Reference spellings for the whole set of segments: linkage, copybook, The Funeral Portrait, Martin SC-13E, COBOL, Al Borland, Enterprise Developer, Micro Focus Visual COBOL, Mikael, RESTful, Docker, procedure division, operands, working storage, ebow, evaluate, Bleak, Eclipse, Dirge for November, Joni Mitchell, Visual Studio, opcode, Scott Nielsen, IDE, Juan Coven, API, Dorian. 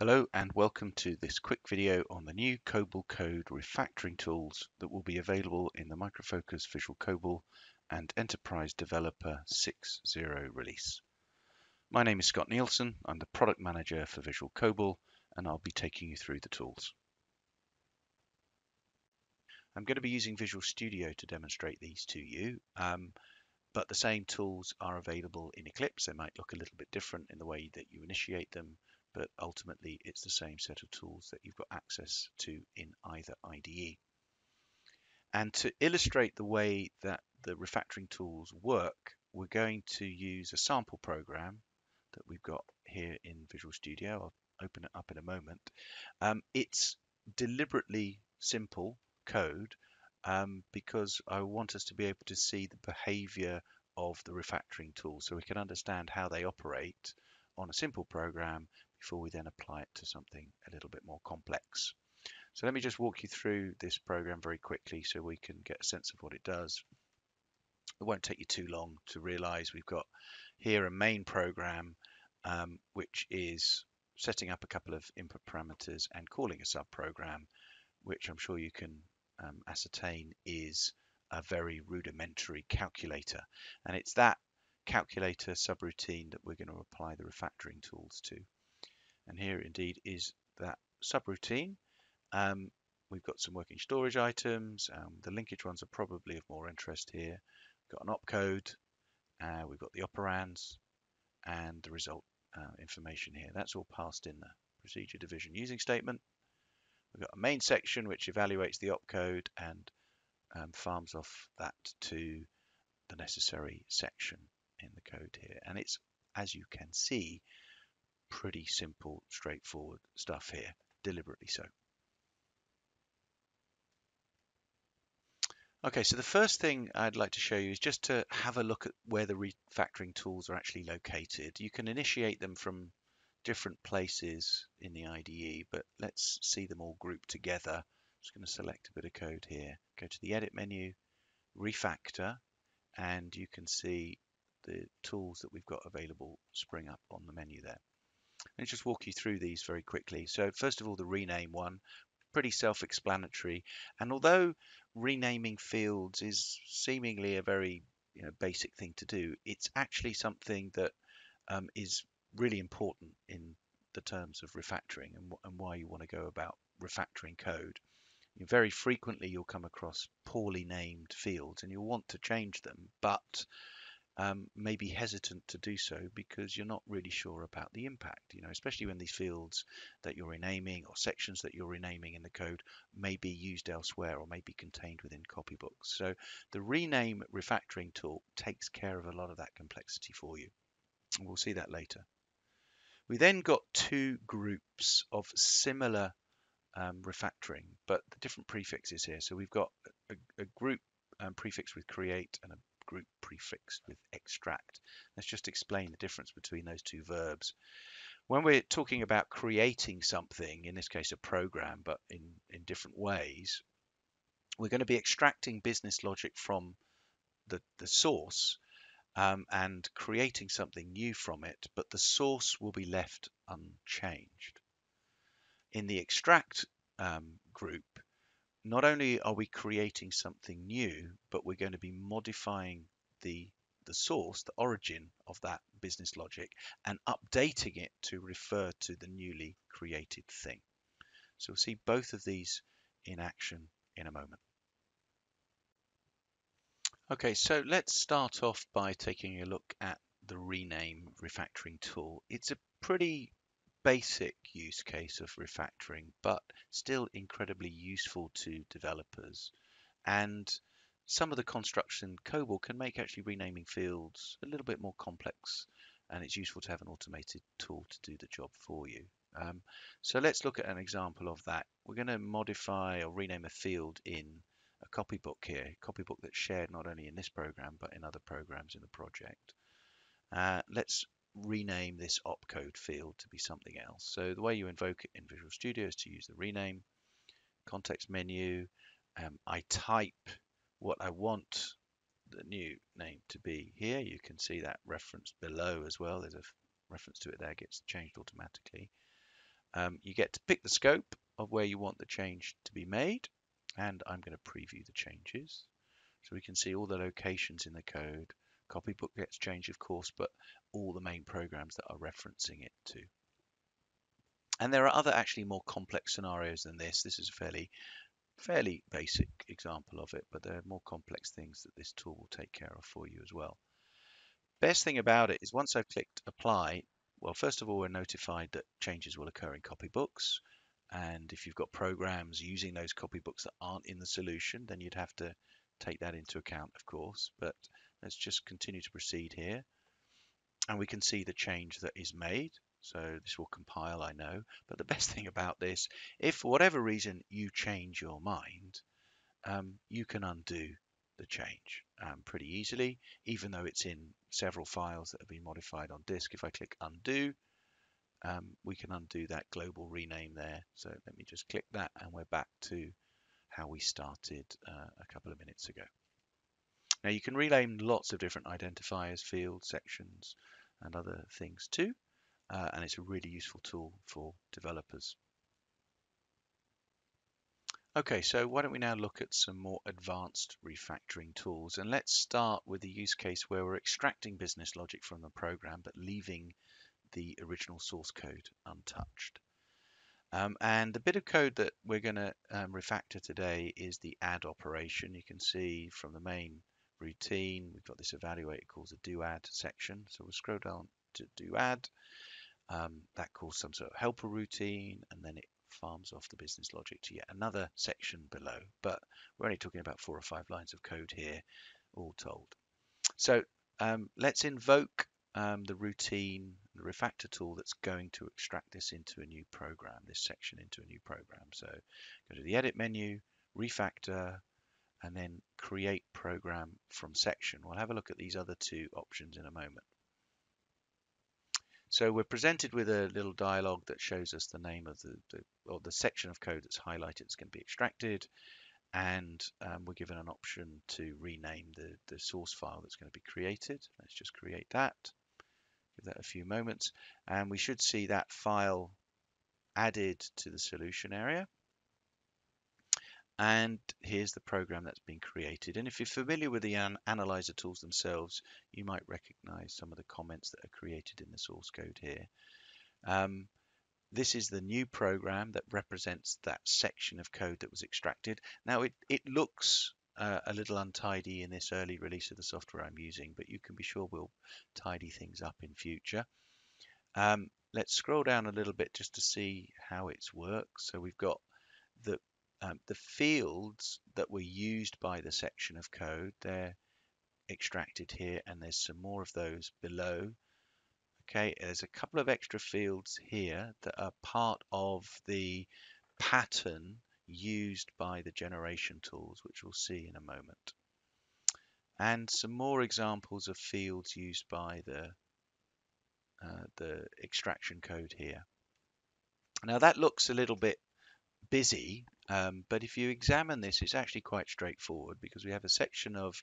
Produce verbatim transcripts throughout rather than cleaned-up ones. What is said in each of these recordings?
Hello and welcome to this quick video on the new COBOL code refactoring tools that will be available in the Micro Focus Visual COBOL and Enterprise Developer six point oh release. My name is Scott Nielsen, I'm the Product Manager for Visual COBOL and I'll be taking you through the tools. I'm going to be using Visual Studio to demonstrate these to you, um, but the same tools are available in Eclipse. They might look a little bit different in the way that you initiate them, but ultimately it's the same set of tools that you've got access to in either I D E. And to illustrate the way that the refactoring tools work, we're going to use a sample program that we've got here in Visual Studio. I'll open it up in a moment. Um, it's deliberately simple code um, because I want us to be able to see the behavior of the refactoring tool so we can understand how they operate on a simple program before we then apply it to something a little bit more complex. So let me just walk you through this program very quickly so we can get a sense of what it does. It won't take you too long to realize we've got here a main program um, which is setting up a couple of input parameters and calling a sub-program, which I'm sure you can um, ascertain is a very rudimentary calculator. And it's that calculator subroutine that we're going to apply the refactoring tools to. And here indeed is that subroutine. Um, we've got some working storage items. Um, the linkage ones are probably of more interest here. We've got an opcode. Uh, we've got the operands and the result uh, information here. That's all passed in the procedure division using statement. We've got a main section which evaluates the opcode and um, farms off that to the necessary section in the code here. And it's, as you can see, pretty simple, straightforward stuff here, deliberately so. Okay, so the first thing I'd like to show you is just to have a look at where the refactoring tools are actually located. You can initiate them from different places in the I D E, but let's see them all grouped together. I'm just going to select a bit of code here, go to the edit menu, refactor, and you can see the tools that we've got available spring up on the menu there. Let me just walk you through these very quickly. So first of all, the rename one, pretty self-explanatory. And although renaming fields is seemingly a very you know, basic thing to do, it's actually something that um, is really important in the terms of refactoring and, and why you want to go about refactoring code. You know, very frequently you'll come across poorly named fields and you'll want to change them, but Um, may be hesitant to do so because you're not really sure about the impact, you know, especially when these fields that you're renaming or sections that you're renaming in the code may be used elsewhere or may be contained within copybooks. So the rename refactoring tool takes care of a lot of that complexity for you. And we'll see that later. We then got two groups of similar um, refactoring, but the different prefixes here. So we've got a, a group um, prefix with create and a group prefixed with extract. Let's just explain the difference between those two verbs. When we're talking about creating something, in this case a program, but in, in different ways, we're going to be extracting business logic from the, the source um, and creating something new from it, but the source will be left unchanged. In the extract um, group, not only are we creating something new, but we're going to be modifying the, the source, the origin of that business logic, and updating it to refer to the newly created thing. So we'll see both of these in action in a moment. Okay, so let's start off by taking a look at the rename refactoring tool. It's a pretty basic use case of refactoring, but still incredibly useful to developers. And some of the constructs in COBOL can make actually renaming fields a little bit more complex, and it's useful to have an automated tool to do the job for you. Um, so let's look at an example of that. We're going to modify or rename a field in a copybook here, a copybook that's shared not only in this program, but in other programs in the project. Uh, let's rename this opcode field to be something else. So the way you invoke it in Visual Studio is to use the rename context menu. Um, I type what I want the new name to be here. You can see that reference below as well. There's a reference to it there, gets changed automatically. Um, you get to pick the scope of where you want the change to be made, and I'm going to preview the changes so we can see all the locations in the code. Copybook gets changed, of course, but all the main programs that are referencing it to. And there are other actually more complex scenarios than this. This is a fairly, fairly basic example of it, but there are more complex things that this tool will take care of for you as well. Best thing about it is once I've clicked apply, well, first of all, we're notified that changes will occur in copybooks. And if you've got programs using those copybooks that aren't in the solution, then you'd have to take that into account, of course. But let's just continue to proceed here. And we can see the change that is made. So this will compile, I know. But the best thing about this, if for whatever reason you change your mind, um, you can undo the change um, pretty easily, even though it's in several files that have been modified on disk. If I click undo, Um, we can undo that global rename there. So let me just click that and we're back to how we started uh, a couple of minutes ago. Now you can rename lots of different identifiers, fields, sections and other things too. Uh, and it's a really useful tool for developers. Okay, so why don't we now look at some more advanced refactoring tools, and let's start with the use case where we're extracting business logic from the program but leaving the original source code untouched. Um, and the bit of code that we're going to um, refactor today is the add operation. You can see from the main routine, we've got this evaluate, it calls a do add section. So we'll scroll down to do add. Um, that calls some sort of helper routine, and then it farms off the business logic to yet another section below. But we're only talking about four or five lines of code here, all told. So um, let's invoke Um, the routine, the refactor tool that's going to extract this into a new program, this section into a new program. So go to the edit menu, refactor, and then create program from section. We'll have a look at these other two options in a moment. So we're presented with a little dialog that shows us the name of the, the or the section of code that's highlighted that's going to be extracted. And um, we're given an option to rename the, the source file that's going to be created. Let's just create that. Give that a few moments, and we should see that file added to the solution area. And here's the program that's been created. And if you're familiar with the an analyzer tools themselves, you might recognize some of the comments that are created in the source code here. Um, this is the new program that represents that section of code that was extracted. Now it, it looks Uh, a little untidy in this early release of the software I'm using, but you can be sure we'll tidy things up in future. Um, let's scroll down a little bit just to see how it's worked. So we've got the um, the fields that were used by the section of code. They're extracted here, and there's some more of those below. Okay, there's a couple of extra fields here that are part of the pattern used by the generation tools, which we'll see in a moment, and some more examples of fields used by the uh, the extraction code here. Now that looks a little bit busy, um, but if you examine this, it's actually quite straightforward because we have a section of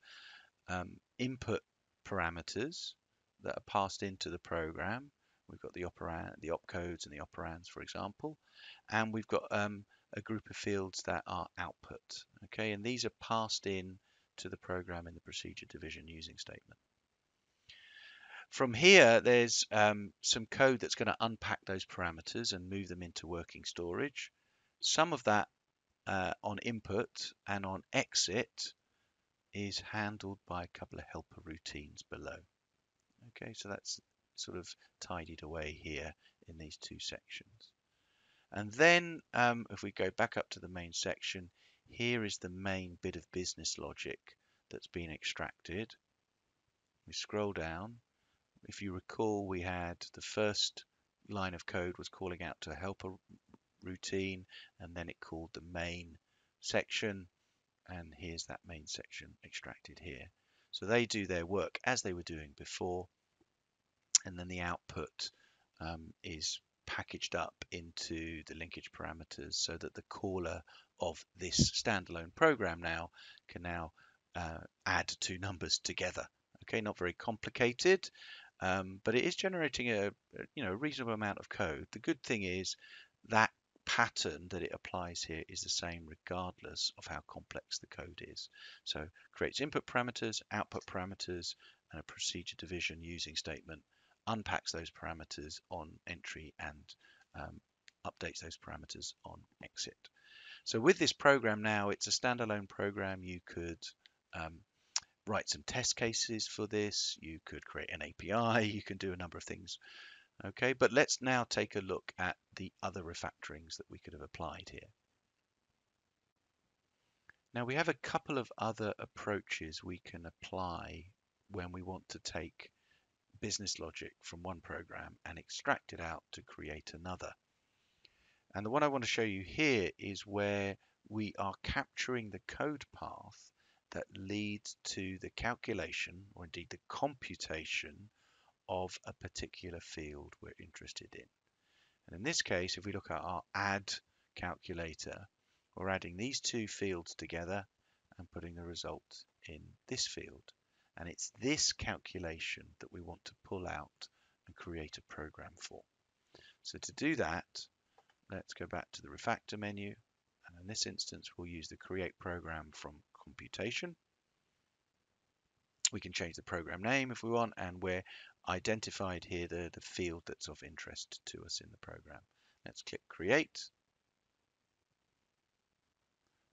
um, input parameters that are passed into the program. We've got the operand, the opcodes, and the operands, for example, and we've got um, a group of fields that are output. Okay, and these are passed in to the program in the procedure division using statement. From here, there's um, some code that's going to unpack those parameters and move them into working storage. Some of that uh, on input and on exit is handled by a couple of helper routines below. Okay, so that's sort of tidied away here in these two sections. And then um, if we go back up to the main section, here is the main bit of business logic that's been extracted. We scroll down. If you recall, we had the first line of code was calling out to a helper routine, and then it called the main section. And here's that main section extracted here. So they do their work as they were doing before. And then the output um, is packaged up into the linkage parameters so that the caller of this standalone program now can now uh, add two numbers together. Okay, not very complicated, um, but it is generating a, you know, reasonable amount of code. The good thing is that pattern that it applies here is the same regardless of how complex the code is. So it creates input parameters, output parameters, and a procedure division using statement, unpacks those parameters on entry, and um, updates those parameters on exit. So with this program now, it's a standalone program. You could um, write some test cases for this. You could create an A P I. You can do a number of things. Okay, but let's now take a look at the other refactorings that we could have applied here. Now we have a couple of other approaches we can apply when we want to take business logic from one program and extract it out to create another. And the one I want to show you here is where we are capturing the code path that leads to the calculation, or indeed the computation, of a particular field we're interested in. And in this case, if we look at our add calculator, we're adding these two fields together and putting the result in this field. And it's this calculation that we want to pull out and create a program for. So to do that, let's go back to the refactor menu. And in this instance, we'll use the create program from computation. We can change the program name if we want, and we're identified here the, the field that's of interest to us in the program. Let's click create.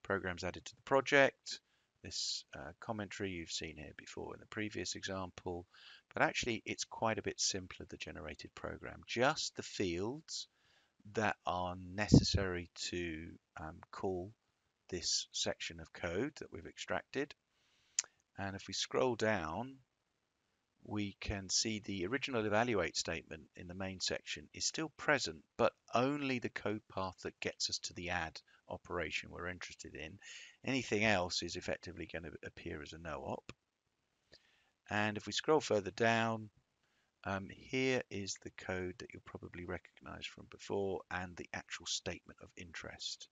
Program's added to the project. This uh, commentary you've seen here before in the previous example, but actually it's quite a bit simpler, the generated program. Just the fields that are necessary to um, call this section of code that we've extracted. And if we scroll down, we can see the original evaluate statement in the main section is still present, but only the code path that gets us to the add operation we're interested in. Anything else is effectively going to appear as a no-op. And if we scroll further down, um, here is the code that you'll probably recognize from before, and the actual statement of interest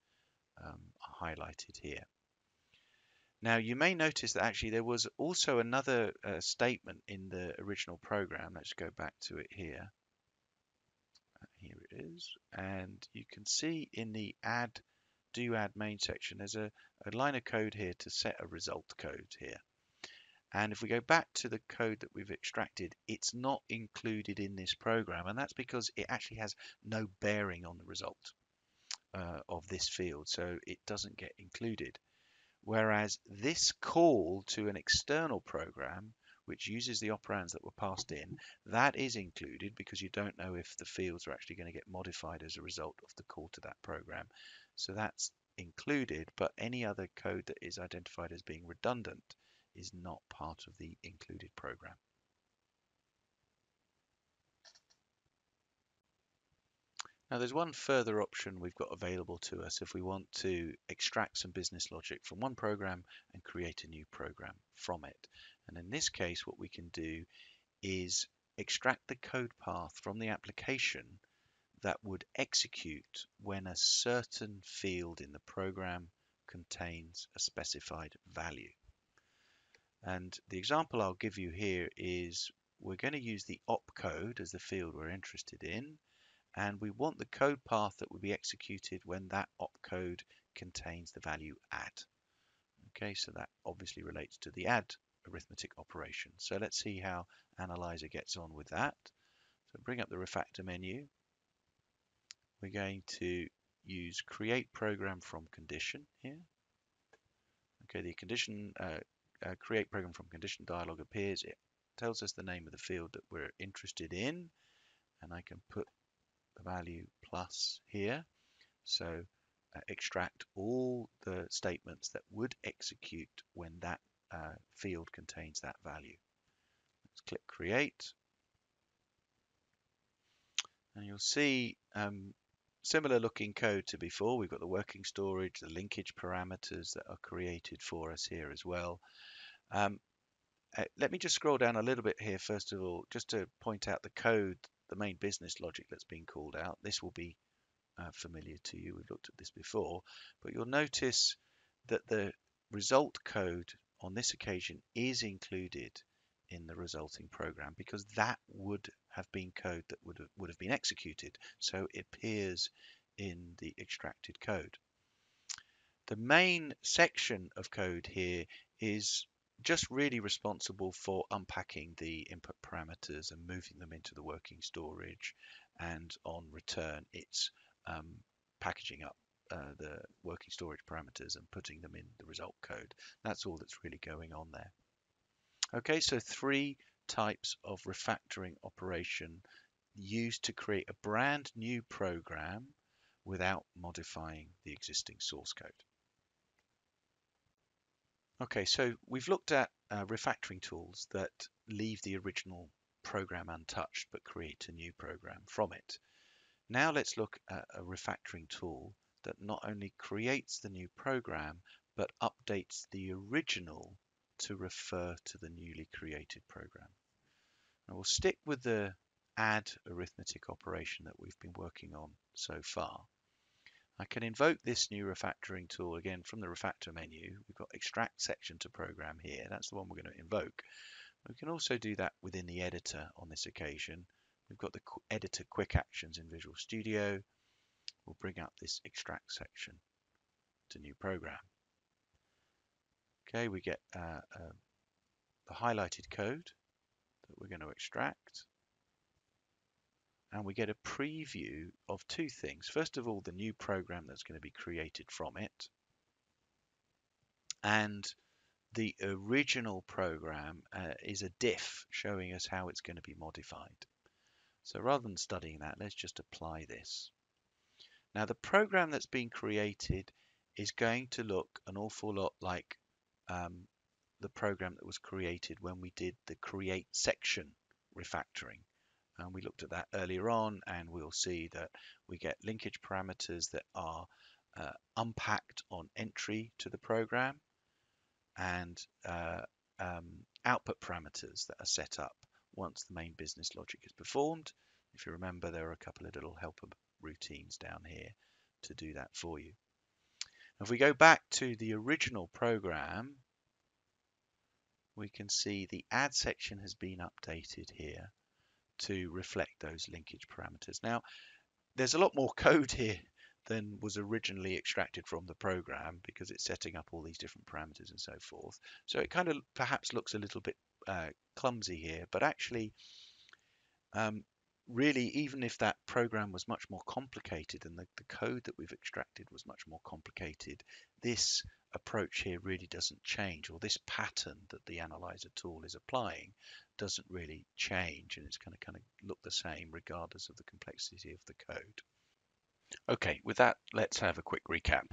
um, are highlighted here. Now, you may notice that actually there was also another uh, statement in the original program. Let's go back to it here. Here it is. And you can see in the add, do add main section, there's a, a line of code here to set a result code here. And if we go back to the code that we've extracted, it's not included in this program. And that's because it actually has no bearing on the result uh, of this field. So it doesn't get included. Whereas this call to an external program, which uses the operands that were passed in, that is included because you don't know if the fields are actually going to get modified as a result of the call to that program. So that's included, but any other code that is identified as being redundant is not part of the included program. Now, there's one further option we've got available to us if we want to extract some business logic from one program and create a new program from it. And in this case, what we can do is extract the code path from the application that would execute when a certain field in the program contains a specified value. And the example I'll give you here is we're going to use the opcode as the field we're interested in. And we want the code path that will be executed when that opcode contains the value add. Okay, so that obviously relates to the add arithmetic operation. So let's see how Analyzer gets on with that. So bring up the refactor menu. We're going to use create program from condition here. Okay, the condition uh, uh, create program from condition dialog appears. It tells us the name of the field that we're interested in, and I can put the value plus here, so uh, extract all the statements that would execute when that uh, field contains that value. Let's click create, and you'll see um, similar looking code to before. We've got the working storage, the linkage parameters that are created for us here as well. Um, uh, let me just scroll down a little bit here first of all, just to point out the code, the main business logic that's been called out. This will be uh, familiar to you. We've looked at this before, but you'll notice that the result code on this occasion is included in the resulting program because that would have been code that would have, would have been executed. So it appears in the extracted code. The main section of code here is just really responsible for unpacking the input parameters and moving them into the working storage, and on return it's um, packaging up uh, the working storage parameters and putting them in the result code. That's all that's really going on there. Okay, so three types of refactoring operation used to create a brand new program without modifying the existing source code. Okay, so we've looked at uh, refactoring tools that leave the original program untouched but create a new program from it. Now let's look at a refactoring tool that not only creates the new program but updates the original to refer to the newly created program. Now we'll stick with the add arithmetic operation that we've been working on so far. I can invoke this new refactoring tool again from the refactor menu. We've got extract section to program here. That's the one we're going to invoke. We can also do that within the editor on this occasion. We've got the editor quick actions in Visual Studio. We'll bring up this extract section to new program. Okay, we get uh, uh, the highlighted code that we're going to extract. And we get a preview of two things. First of all, the new program that's going to be created from it, and the original program uh, is a diff showing us how it's going to be modified. So rather than studying that, let's just apply this. Now the program that's been created is going to look an awful lot like um, the program that was created when we did the create section refactoring. And we looked at that earlier on, and we'll see that we get linkage parameters that are uh, unpacked on entry to the program, and uh, um, output parameters that are set up once the main business logic is performed. If you remember, there are a couple of little helper routines down here to do that for you. If we go back to the original program, we can see the add section has been updated here to reflect those linkage parameters. Now, there's a lot more code here than was originally extracted from the program, because it's setting up all these different parameters and so forth. So it kind of perhaps looks a little bit uh, clumsy here, but actually, um, really, even if that program was much more complicated and the, the code that we've extracted was much more complicated, this approach here really doesn't change, or this pattern that the analyzer tool is applying doesn't really change, and it's going to kind of look the same regardless of the complexity of the code. Okay, with that, let's have a quick recap.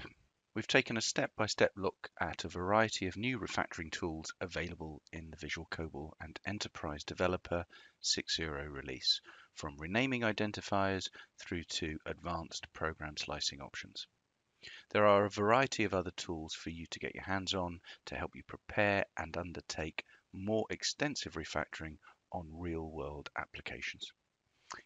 We've taken a step-by-step look at a variety of new refactoring tools available in the Visual COBOL and Enterprise Developer six point oh release, from renaming identifiers through to advanced program slicing options. There are a variety of other tools for you to get your hands on to help you prepare and undertake more extensive refactoring on real-world applications.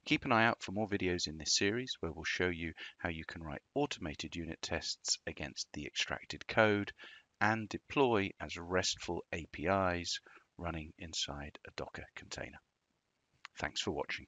Keep an eye out for more videos in this series, where we'll show you how you can write automated unit tests against the extracted code and deploy as RESTful A P Is running inside a Docker container. Thanks for watching.